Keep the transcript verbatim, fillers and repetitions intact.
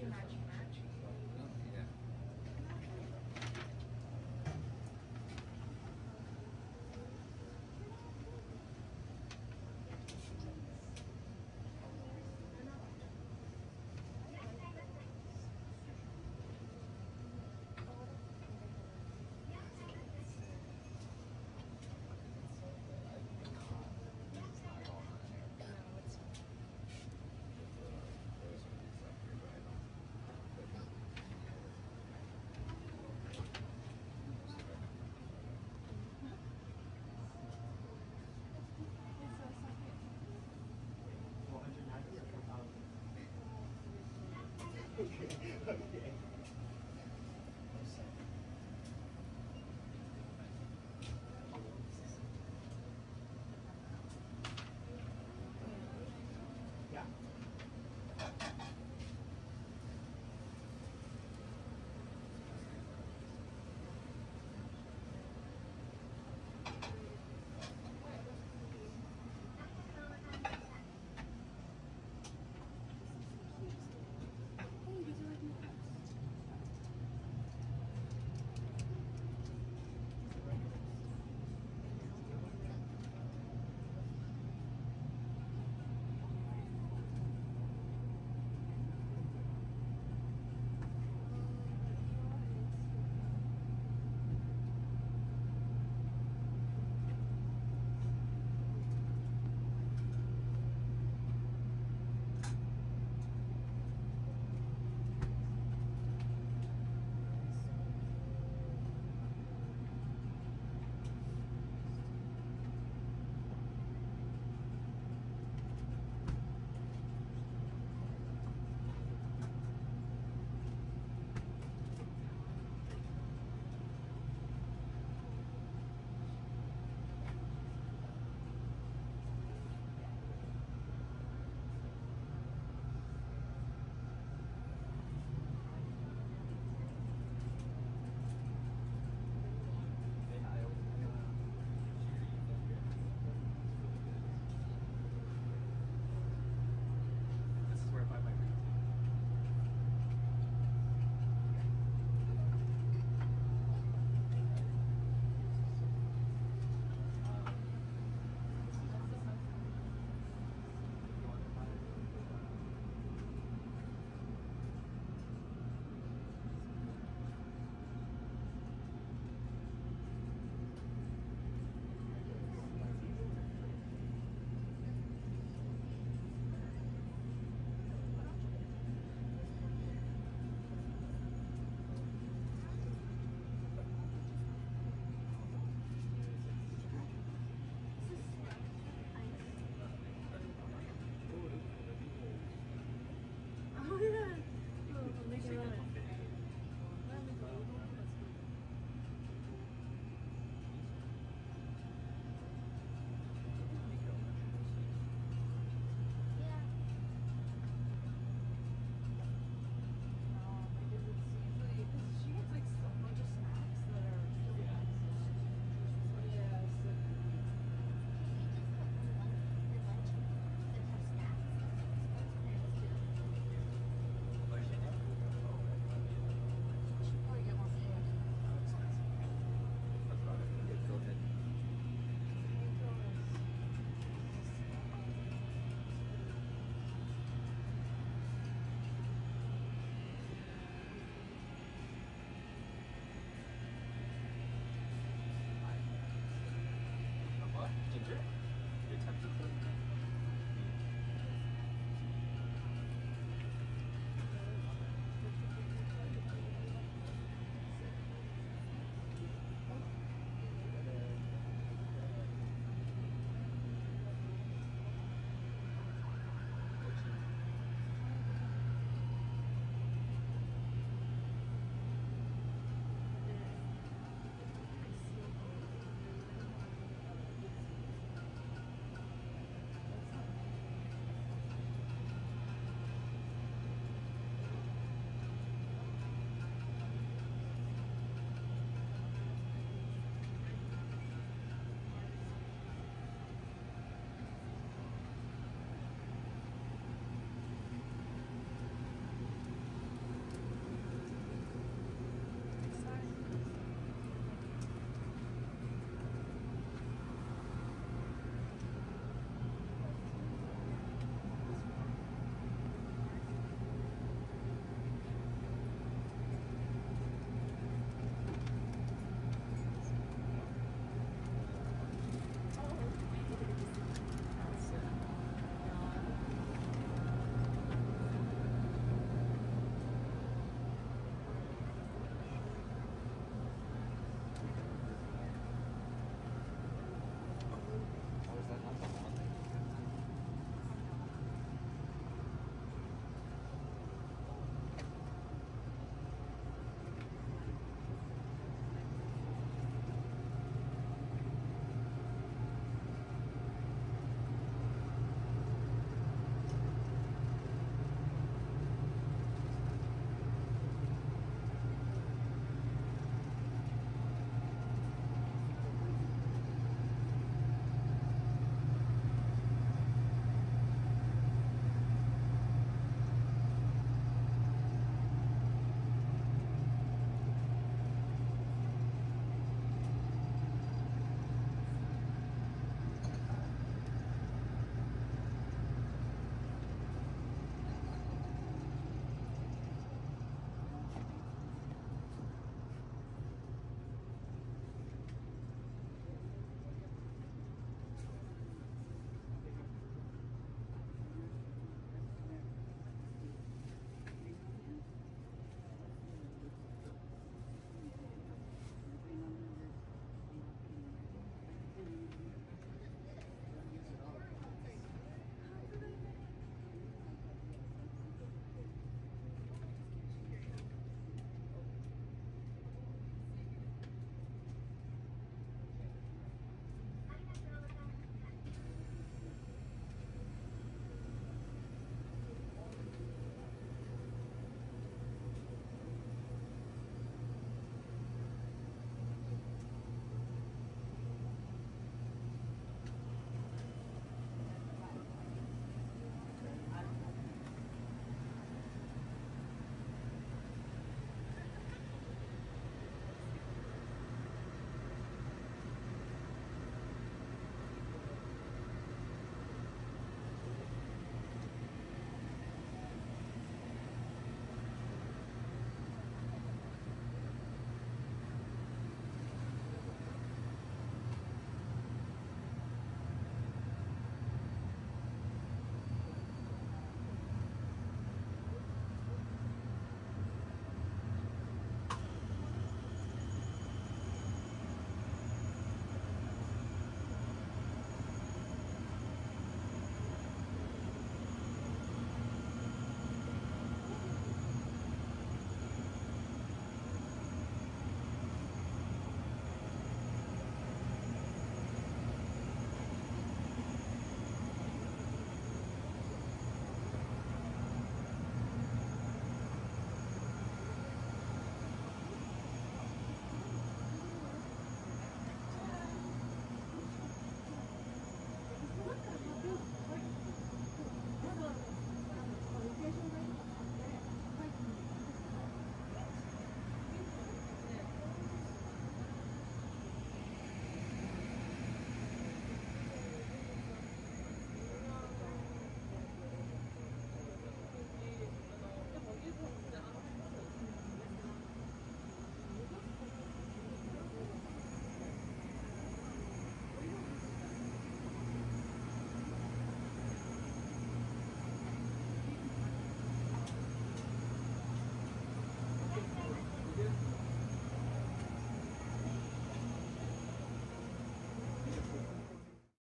too matchy matchy. Oh, yeah. Okay.